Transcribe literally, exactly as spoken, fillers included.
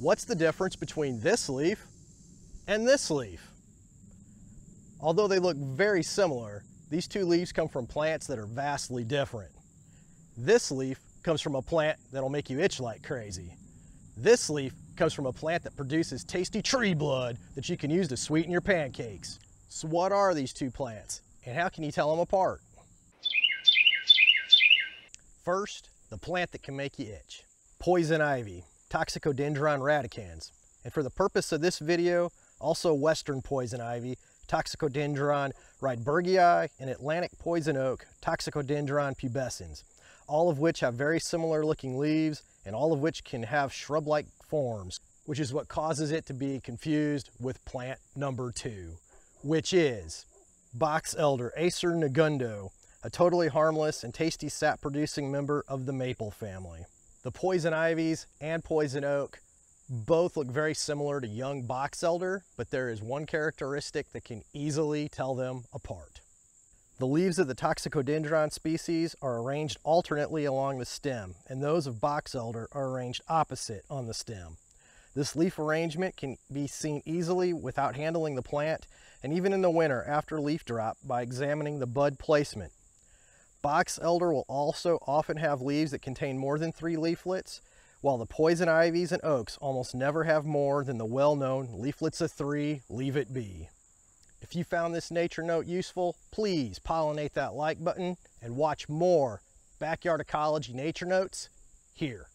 What's the difference between this leaf and this leaf? Although they look very similar, these two leaves come from plants that are vastly different. This leaf comes from a plant that'll make you itch like crazy. This leaf comes from a plant that produces tasty tree blood that you can use to sweeten your pancakes. So what are these two plants, and how can you tell them apart? First, the plant that can make you itch. Poison ivy, Toxicodendron radicans, and for the purpose of this video, also western poison ivy, Toxicodendron Rydbergii, and Atlantic poison oak, Toxicodendron pubescens, all of which have very similar looking leaves and all of which can have shrub-like forms, which is what causes it to be confused with plant number two, which is Box Elder, Acer negundo, a totally harmless and tasty sap-producing member of the maple family. The poison ivies and poison oak both look very similar to young box elder, but there is one characteristic that can easily tell them apart. The leaves of the Toxicodendron species are arranged alternately along the stem, and those of box elder are arranged opposite on the stem. This leaf arrangement can be seen easily without handling the plant, and even in the winter after leaf drop by examining the bud placement. Box elder will also often have leaves that contain more than three leaflets, while the poison ivies and oaks almost never have more than the well-known leaflets of three, leave it be. If you found this nature note useful, please pollinate that like button and watch more Backyard Ecology nature notes here.